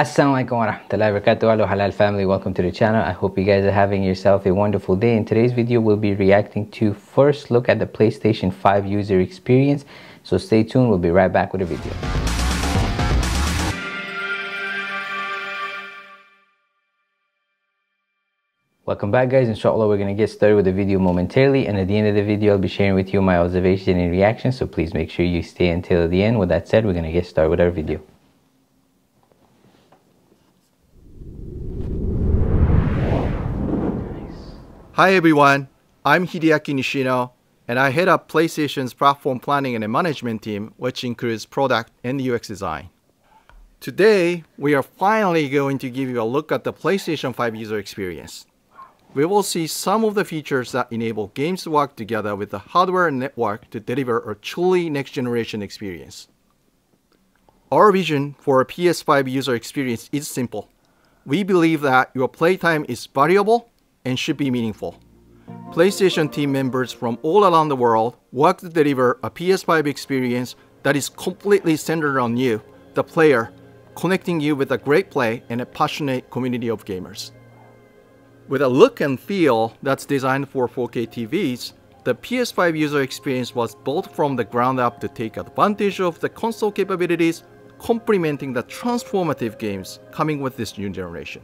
Assalamualaikum warahmatullahi wabarakatuh. Hello halal family, welcome to the channel. I hope you guys are having yourself a wonderful day. In today's video we'll be reacting to first look at the PlayStation 5 user experience, so stay tuned. We'll be right back with the video. Welcome back guys. Inshallah we're going to get started with the video momentarily, and at the end of the video I'll be sharing with you my observation and reaction, so please make sure you stay until the end. With that said, we're going to get started with our video. Hi everyone, I'm Hideaki Nishino, and I head up PlayStation's platform planning and management team, which includes product and UX design. Today, we are finally going to give you a look at the PlayStation 5 user experience. We will see some of the features that enable games to work together with the hardware and network to deliver a truly next-generation experience. Our vision for a PS5 user experience is simple. We believe that your playtime is valuable and should be meaningful. PlayStation team members from all around the world work to deliver a PS5 experience that is completely centered on you, the player, connecting you with a great play and a passionate community of gamers. With a look and feel that's designed for 4K TVs, the PS5 user experience was built from the ground up to take advantage of the console capabilities, complementing the transformative games coming with this new generation.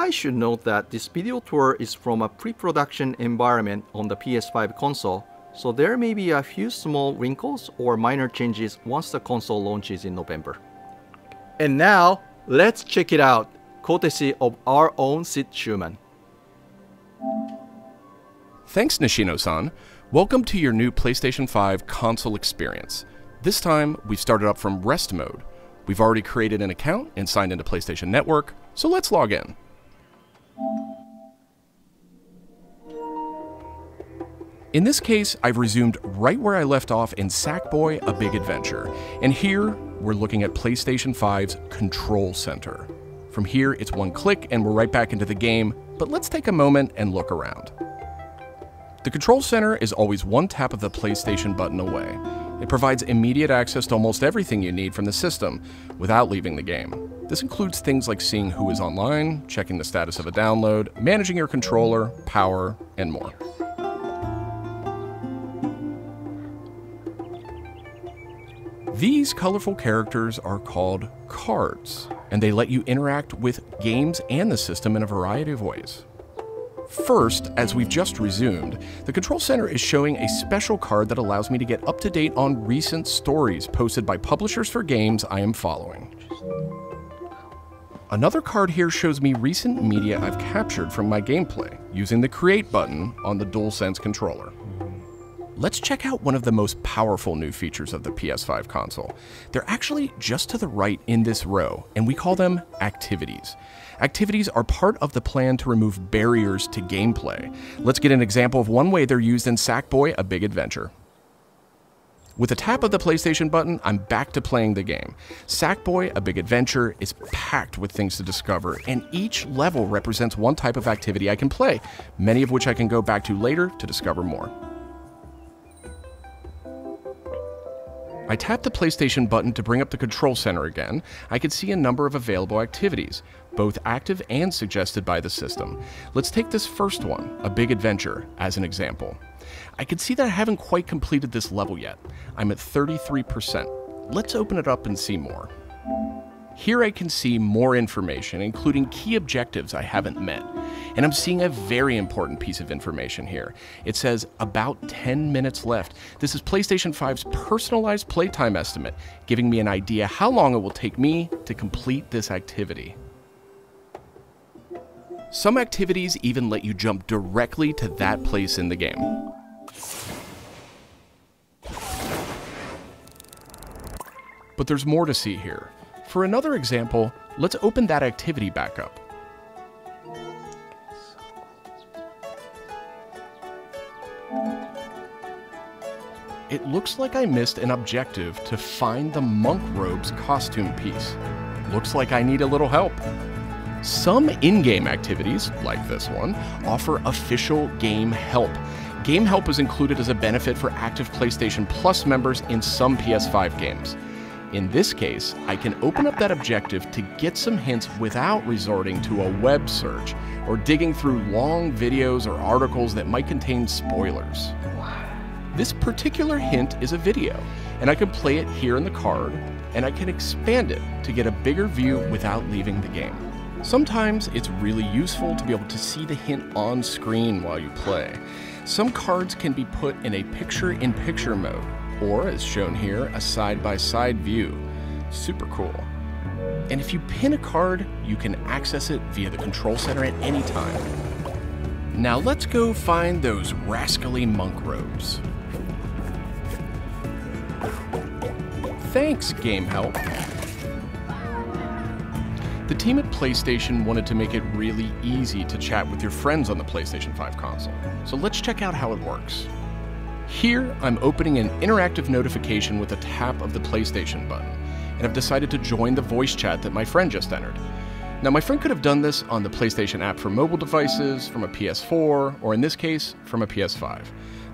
I should note that this video tour is from a pre-production environment on the PS5 console, so there may be a few small wrinkles or minor changes once the console launches in November. And now, let's check it out, courtesy of our own Sid Schumann. Thanks Nishino-san. Welcome to your new PlayStation 5 console experience. This time, we've started up from rest mode. We've already created an account and signed into PlayStation Network, so let's log in. In this case, I've resumed right where I left off in Sackboy: A Big Adventure, and here we're looking at PlayStation 5's Control Center. From here, it's one click and we're right back into the game, but let's take a moment and look around. The Control Center is always one tap of the PlayStation button away. It provides immediate access to almost everything you need from the system without leaving the game. This includes things like seeing who is online, checking the status of a download, managing your controller, power, and more. These colorful characters are called cards, and they let you interact with games and the system in a variety of ways. First, as we've just resumed, the Control Center is showing a special card that allows me to get up to date on recent stories posted by publishers for games I am following. Another card here shows me recent media I've captured from my gameplay using the Create button on the DualSense controller. Let's check out one of the most powerful new features of the PS5 console. They're actually just to the right in this row, and we call them activities. Activities are part of the plan to remove barriers to gameplay. Let's get an example of one way they're used in Sackboy: A Big Adventure. With a tap of the PlayStation button, I'm back to playing the game. Sackboy: A Big Adventure is packed with things to discover, and each level represents one type of activity I can play, many of which I can go back to later to discover more. I tap the PlayStation button to bring up the Control Center again. I can see a number of available activities, both active and suggested by the system. Let's take this first one, A Big Adventure, as an example. I can see that I haven't quite completed this level yet. I'm at 33%. Let's open it up and see more. Here I can see more information, including key objectives I haven't met. And I'm seeing a very important piece of information here. It says about 10 minutes left. This is PlayStation 5's personalized playtime estimate, giving me an idea how long it will take me to complete this activity. Some activities even let you jump directly to that place in the game. But there's more to see here. For another example, let's open that activity back up. It looks like I missed an objective to find the monk robe's costume piece. Looks like I need a little help. Some in-game activities, like this one, offer official game help. Game help is included as a benefit for active PlayStation Plus members in some PS5 games. In this case, I can open up that objective to get some hints without resorting to a web search or digging through long videos or articles that might contain spoilers. This particular hint is a video, and I can play it here in the card, and I can expand it to get a bigger view without leaving the game. Sometimes it's really useful to be able to see the hint on screen while you play. Some cards can be put in a picture-in-picture mode, or as shown here, a side-by-side view. Super cool. And if you pin a card, you can access it via the control center at any time. Now let's go find those rascally monk robes. Thanks, Game Help. The team at PlayStation wanted to make it really easy to chat with your friends on the PlayStation 5 console, so let's check out how it works. Here, I'm opening an interactive notification with a tap of the PlayStation button, and I've decided to join the voice chat that my friend just entered. Now, my friend could have done this on the PlayStation app for mobile devices, from a PS4, or in this case, from a PS5.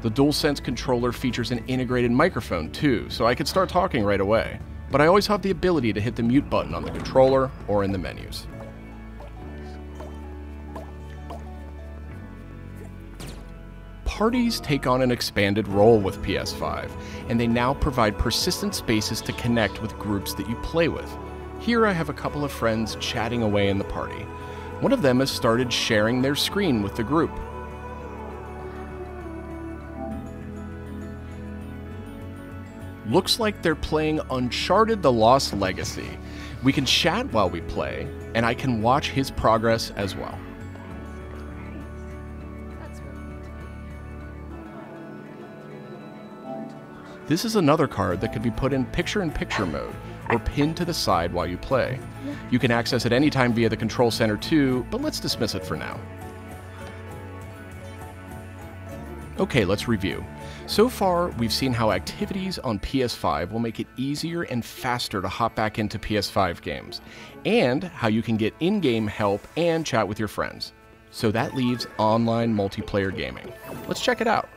The DualSense controller features an integrated microphone too, so I could start talking right away. But I always have the ability to hit the mute button on the controller or in the menus. Parties take on an expanded role with PS5, and they now provide persistent spaces to connect with groups that you play with. Here I have a couple of friends chatting away in the party. One of them has started sharing their screen with the group. Looks like they're playing Uncharted: The Lost Legacy. We can chat while we play, and I can watch his progress as well. This is another card that can be put in picture-in-picture mode, or pinned to the side while you play. You can access it anytime via the control center too, but let's dismiss it for now. Okay, let's review. So far, we've seen how activities on PS5 will make it easier and faster to hop back into PS5 games, and how you can get in-game help and chat with your friends. So that leaves online multiplayer gaming. Let's check it out.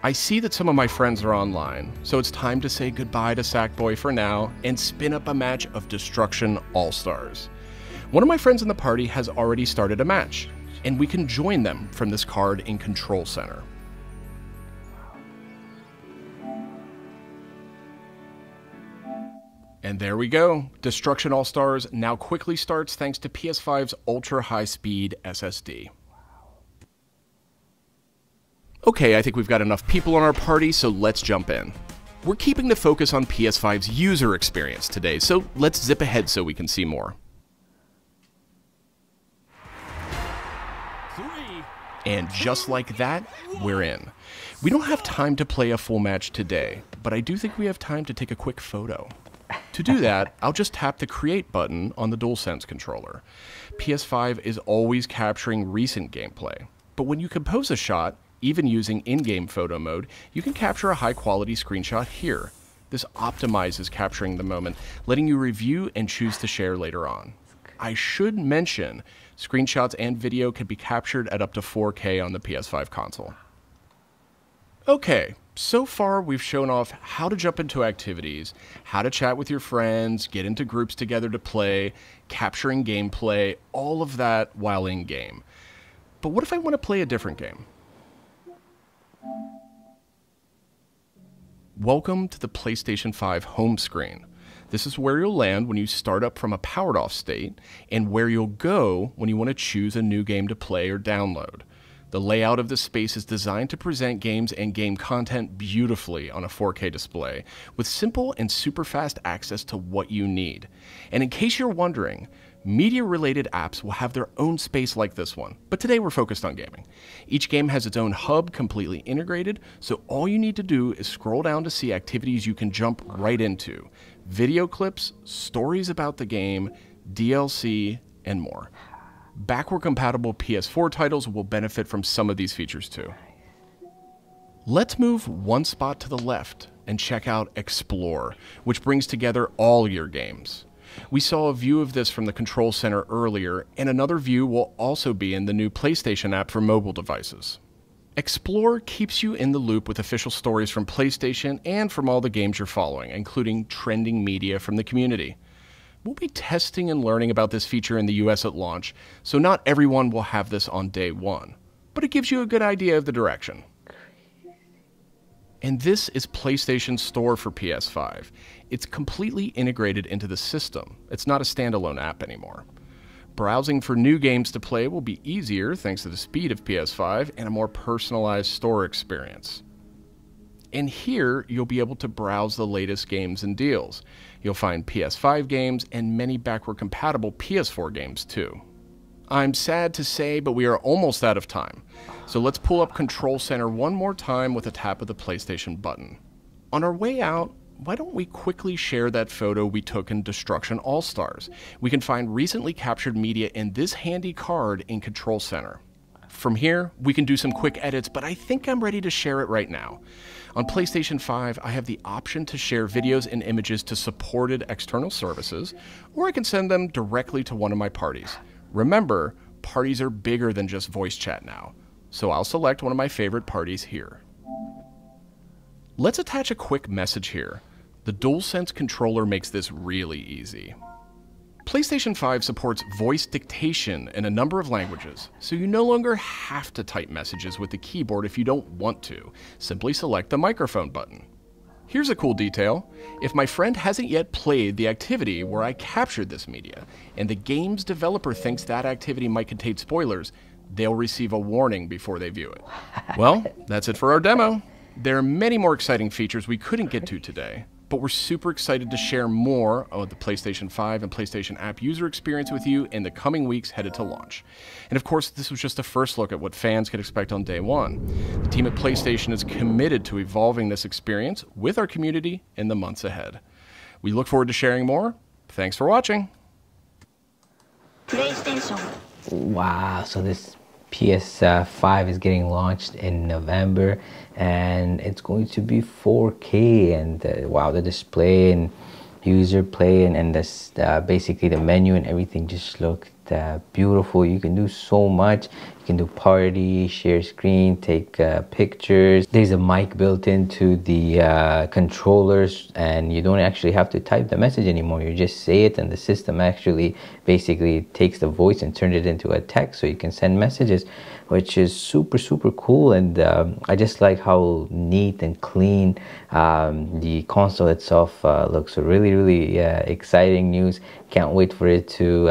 I see that some of my friends are online, so it's time to say goodbye to Sackboy for now and spin up a match of Destruction All-Stars. One of my friends in the party has already started a match, and we can join them from this card in Control Center. And there we go. Destruction All-Stars now quickly starts thanks to PS5's ultra-high-speed SSD. Okay, I think we've got enough people on our party, so let's jump in. We're keeping the focus on PS5's user experience today, so let's zip ahead so we can see more. And just like that, we're in. We don't have time to play a full match today, but I do think we have time to take a quick photo. To do that, I'll just tap the Create button on the DualSense controller. PS5 is always capturing recent gameplay, but when you compose a shot, even using in-game photo mode, you can capture a high-quality screenshot here. This optimizes capturing the moment, letting you review and choose to share later on. I should mention, screenshots and video can be captured at up to 4K on the PS5 console. Okay, so far we've shown off how to jump into activities, how to chat with your friends, get into groups together to play, capturing gameplay, all of that while in-game. But what if I want to play a different game? Welcome to the PlayStation 5 home screen. This is where you'll land when you start up from a powered-off state, and where you'll go when you want to choose a new game to play or download. The layout of this space is designed to present games and game content beautifully on a 4K display, with simple and super-fast access to what you need. And in case you're wondering, media-related apps will have their own space like this one, but today we're focused on gaming. Each game has its own hub completely integrated, so all you need to do is scroll down to see activities you can jump right into. Video clips, stories about the game, DLC, and more. Backward-compatible PS4 titles will benefit from some of these features too. Let's move one spot to the left and check out Explore, which brings together all your games. We saw a view of this from the control center earlier, and another view will also be in the new PlayStation app for mobile devices. Explore keeps you in the loop with official stories from PlayStation and from all the games you're following, including trending media from the community. We'll be testing and learning about this feature in the US at launch, so not everyone will have this on day one, but it gives you a good idea of the direction. And this is PlayStation Store for PS5. It's completely integrated into the system. It's not a standalone app anymore. Browsing for new games to play will be easier thanks to the speed of PS5 and a more personalized store experience. And here, you'll be able to browse the latest games and deals. You'll find PS5 games and many backward-compatible PS4 games, too. I'm sad to say, but we are almost out of time. So let's pull up Control Center one more time with a tap of the PlayStation button. On our way out, why don't we quickly share that photo we took in Destruction All-Stars? We can find recently captured media in this handy card in Control Center. From here, we can do some quick edits, but I think I'm ready to share it right now. On PlayStation 5, I have the option to share videos and images to supported external services, or I can send them directly to one of my parties. Remember, parties are bigger than just voice chat now, so I'll select one of my favorite parties here. Let's attach a quick message here. The DualSense controller makes this really easy. PlayStation 5 supports voice dictation in a number of languages, so you no longer have to type messages with the keyboard if you don't want to. Simply select the microphone button. Here's a cool detail. If my friend hasn't yet played the activity where I captured this media, and the game's developer thinks that activity might contain spoilers, they'll receive a warning before they view it. Well, that's it for our demo. There are many more exciting features we couldn't get to today, but we're super excited to share more of the PlayStation 5 and PlayStation app user experience with you in the coming weeks headed to launch. And of course, this was just a first look at what fans could expect on day one. The team at PlayStation is committed to evolving this experience with our community in the months ahead. We look forward to sharing more. Thanks for watching. PlayStation. Wow, so this PS5 is getting launched in November, and it's going to be 4K, and wow, the display and user play and this basically the menu and everything just looked beautiful. You can do so much. You can do party, share screen, take pictures. There's a mic built into the controllers, and you don't actually have to type the message anymore. You just say it, and the system actually basically takes the voice and turns it into a text, so you can send messages, which is super cool. And I just like how neat and clean the console itself looks. So really exciting news. Can't wait for it to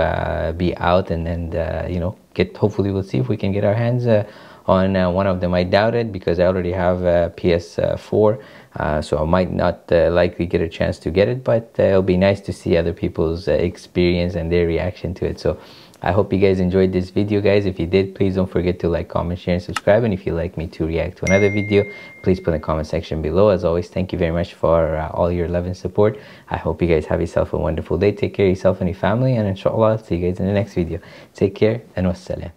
be out, and you know, hopefully we'll see if we can get our hands on one of them. I doubt it because I already have a PS4, so I might not likely get a chance to get it, but it'll be nice to see other people's experience and their reaction to it. So I hope you guys enjoyed this video, guys. If you did, please don't forget to like, comment, share, and subscribe. And if you'd like me to react to another video, please put in the comment section below. As always, thank you very much for all your love and support. I hope you guys have yourself a wonderful day. Take care of yourself and your family. And inshallah, I'll see you guys in the next video. Take care and wassalam.